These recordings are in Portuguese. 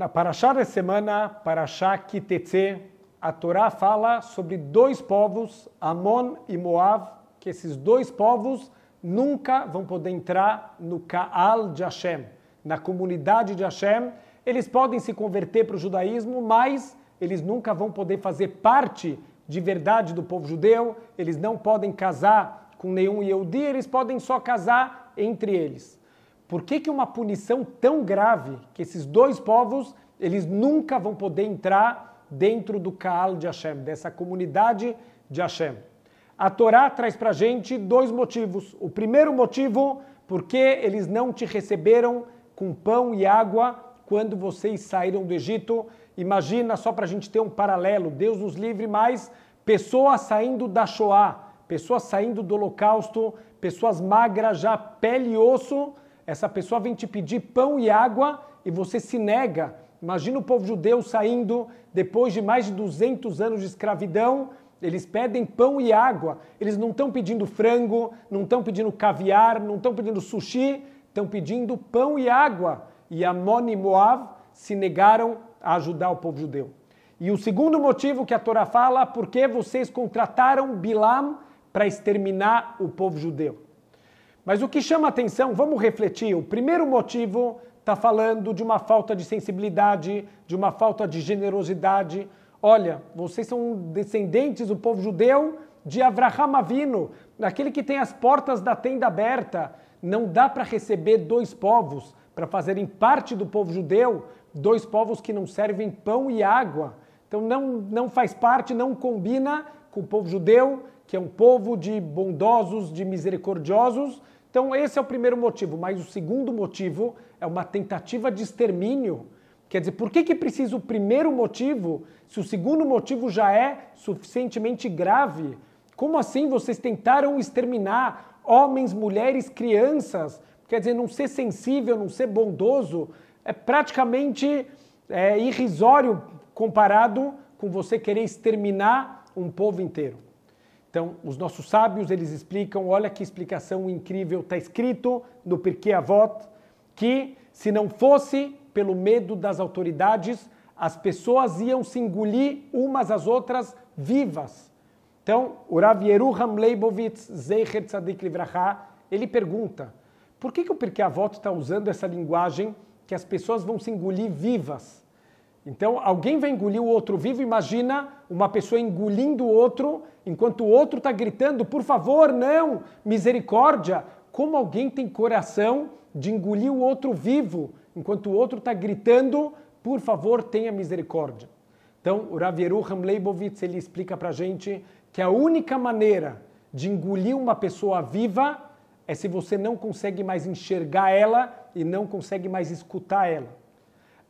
Na Parashá da semana, Parashá Kitetze, a Torá fala sobre dois povos, Amon e Moav, que esses dois povos nunca vão poder entrar no Ka'al de Hashem, na comunidade de Hashem. Eles podem se converter para o judaísmo, mas eles nunca vão poder fazer parte de verdade do povo judeu, eles não podem casar com nenhum Yehudi, eles podem só casar entre eles. Por que que uma punição tão grave que esses dois povos, eles nunca vão poder entrar dentro do Ka'al de Hashem, dessa comunidade de Hashem? A Torá traz para a gente dois motivos. O primeiro motivo, porque eles não te receberam com pão e água quando vocês saíram do Egito. Imagina, só para a gente ter um paralelo, Deus nos livre, mas pessoas saindo da Shoah, pessoas saindo do Holocausto, pessoas magras, já pele e osso, essa pessoa vem te pedir pão e água e você se nega. Imagina o povo judeu saindo depois de mais de 200 anos de escravidão, eles pedem pão e água. Eles não estão pedindo frango, não estão pedindo caviar, não estão pedindo sushi, estão pedindo pão e água. E Amon e Moav se negaram a ajudar o povo judeu. E o segundo motivo que a Torá fala, porque vocês contrataram Bilam para exterminar o povo judeu. Mas o que chama a atenção, vamos refletir, o primeiro motivo está falando de uma falta de sensibilidade, de uma falta de generosidade. Olha, vocês são descendentes do povo judeu de Avraham Avinu, aquele que tem as portas da tenda aberta. Não dá para receber dois povos, para fazerem parte do povo judeu, dois povos que não servem pão e água. Então não faz parte, não combina com o povo judeu, que é um povo de bondosos, de misericordiosos. Então esse é o primeiro motivo. Mas o segundo motivo é uma tentativa de extermínio. Quer dizer, por que que precisa o primeiro motivo, se o segundo motivo já é suficientemente grave? Como assim vocês tentaram exterminar homens, mulheres, crianças? Quer dizer, não ser sensível, não ser bondoso, é praticamente irrisório comparado com você querer exterminar um povo inteiro. Então, os nossos sábios, eles explicam, olha que explicação incrível, está escrito no Pirkei Avot, que se não fosse pelo medo das autoridades, as pessoas iam se engolir umas às outras vivas. Então, o Rav Yeruham Leibovitz, Zecher Tzadik Livraha, ele pergunta, por que que o Pirkei Avot está usando essa linguagem que as pessoas vão se engolir vivas? Então, alguém vai engolir o outro vivo, imagina uma pessoa engolindo o outro, enquanto o outro está gritando, por favor, não, misericórdia. Como alguém tem coração de engolir o outro vivo, enquanto o outro está gritando, por favor, tenha misericórdia. Então, o Rav Yeruham Leibovitz, ele explica para a gente que a única maneira de engolir uma pessoa viva é se você não consegue mais enxergar ela e não consegue mais escutar ela.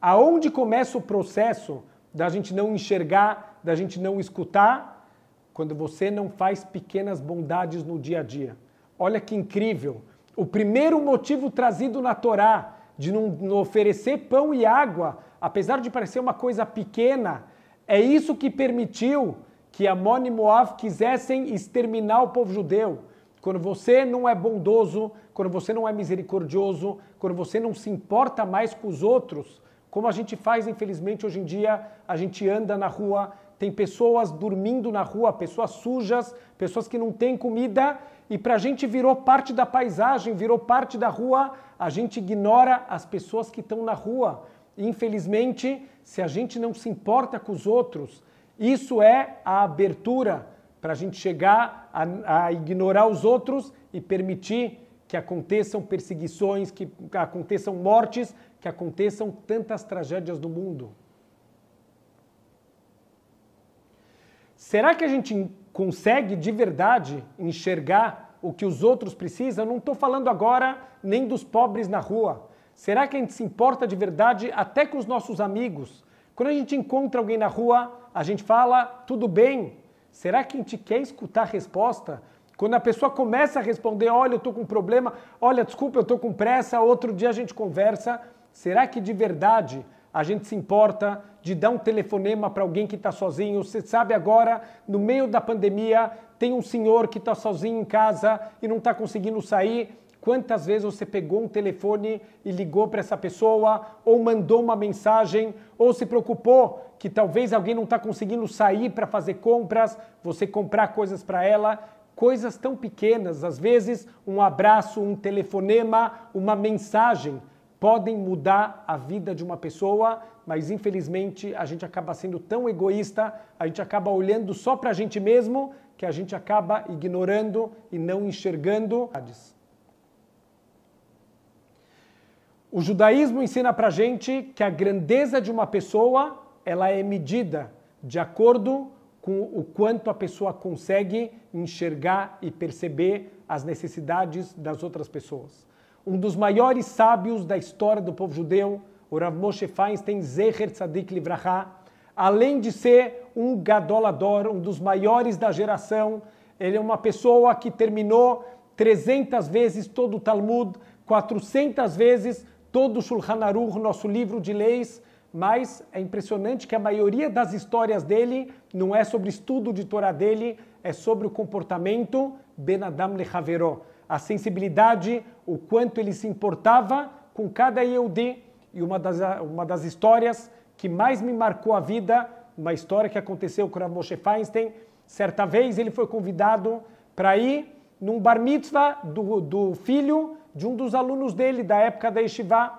Aonde começa o processo da gente não enxergar, da gente não escutar? Quando você não faz pequenas bondades no dia a dia. Olha que incrível! O primeiro motivo trazido na Torá, de não oferecer pão e água, apesar de parecer uma coisa pequena, é isso que permitiu que Amon e Moav quisessem exterminar o povo judeu. Quando você não é bondoso, quando você não é misericordioso, quando você não se importa mais com os outros, como a gente faz, infelizmente, hoje em dia, a gente anda na rua, tem pessoas dormindo na rua, pessoas sujas, pessoas que não têm comida, e para a gente virou parte da paisagem, virou parte da rua, a gente ignora as pessoas que estão na rua. E, infelizmente, se a gente não se importa com os outros, isso é a abertura para a gente chegar a ignorar os outros e permitir que aconteçam perseguições, que aconteçam mortes, que aconteçam tantas tragédias do mundo. Será que a gente consegue de verdade enxergar o que os outros precisam? Eu não estou falando agora nem dos pobres na rua. Será que a gente se importa de verdade até com os nossos amigos? Quando a gente encontra alguém na rua, a gente fala, tudo bem? Será que a gente quer escutar a resposta? Quando a pessoa começa a responder, olha, eu estou com um problema, olha, desculpa, eu estou com pressa, outro dia a gente conversa. Será que de verdade a gente se importa de dar um telefonema para alguém que está sozinho? Você sabe agora, no meio da pandemia, tem um senhor que está sozinho em casa e não está conseguindo sair. Quantas vezes você pegou um telefone e ligou para essa pessoa, ou mandou uma mensagem, ou se preocupou que talvez alguém não está conseguindo sair para fazer compras, você comprar coisas para ela? Coisas tão pequenas, às vezes um abraço, um telefonema, uma mensagem, podem mudar a vida de uma pessoa, mas infelizmente a gente acaba sendo tão egoísta, a gente acaba olhando só para a gente mesmo, que a gente acaba ignorando e não enxergando. O judaísmo ensina para a gente que a grandeza de uma pessoa, ela é medida de acordo com o quanto a pessoa consegue enxergar e perceber as necessidades das outras pessoas. Um dos maiores sábios da história do povo judeu, o Rav Moshe Feinstein, Zecher Tzadik Livraha, além de ser um gadolador, um dos maiores da geração, ele é uma pessoa que terminou 300 vezes todo o Talmud, 400 vezes todo o Shulchan Aruch, nosso livro de leis, mas é impressionante que a maioria das histórias dele não é sobre estudo de Torá dele, é sobre o comportamento Ben Adam Lechaveró, a sensibilidade, o quanto ele se importava com cada Yehudi. E uma das histórias que mais me marcou a vida, uma história que aconteceu com o Rav Moshe Feinstein. Certa vez ele foi convidado para ir num bar mitzvah do filho de um dos alunos dele, da época da Yeshiva.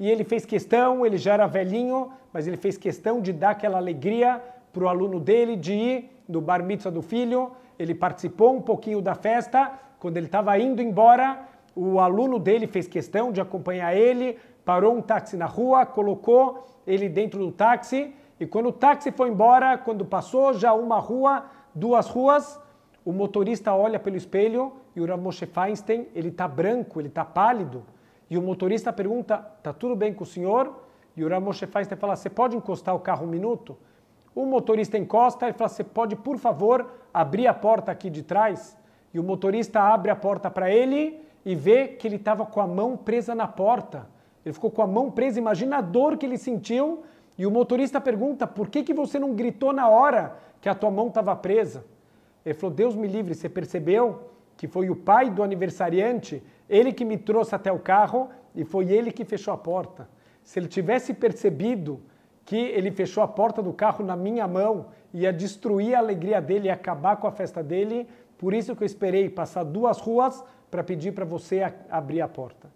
E ele fez questão, ele já era velhinho, mas ele fez questão de dar aquela alegria para o aluno dele, de ir no bar mitzvah do filho. Ele participou um pouquinho da festa. Quando ele estava indo embora, o aluno dele fez questão de acompanhar ele, parou um táxi na rua, colocou ele dentro do táxi, e quando o táxi foi embora, quando passou já uma rua, duas ruas, o motorista olha pelo espelho e o Rav Moshe Feinstein, ele está branco, ele está pálido. E o motorista pergunta, está tudo bem com o senhor? E o Rav Moshe Feinstein fala, você pode encostar o carro um minuto? O motorista encosta e fala, você pode, por favor, abrir a porta aqui de trás? E o motorista abre a porta para ele e vê que ele estava com a mão presa na porta. Ele ficou com a mão presa, imagina a dor que ele sentiu. E o motorista pergunta, por que você não gritou na hora que a tua mão estava presa? Ele falou, Deus me livre, você percebeu que foi o pai do aniversariante, ele que me trouxe até o carro e foi ele que fechou a porta. Se ele tivesse percebido que ele fechou a porta do carro na minha mão, ia destruir a alegria dele e acabar com a festa dele. Por isso que eu esperei passar duas ruas para pedir para você abrir a porta.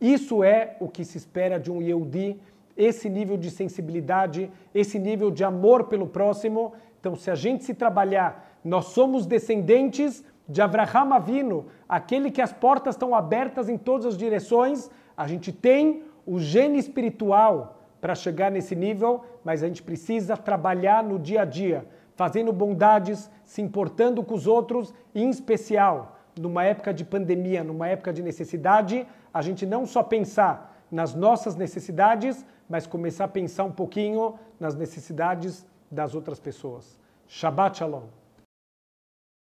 Isso é o que se espera de um Yehudi, esse nível de sensibilidade, esse nível de amor pelo próximo. Então, se a gente se trabalhar, nós somos descendentes de Avraham Avinu, aquele que as portas estão abertas em todas as direções. A gente tem o gene espiritual para chegar nesse nível, mas a gente precisa trabalhar no dia a dia, fazendo bondades, se importando com os outros, e em especial, numa época de pandemia, numa época de necessidade, a gente não só pensar nas nossas necessidades, mas começar a pensar um pouquinho nas necessidades das outras pessoas. Shabbat shalom.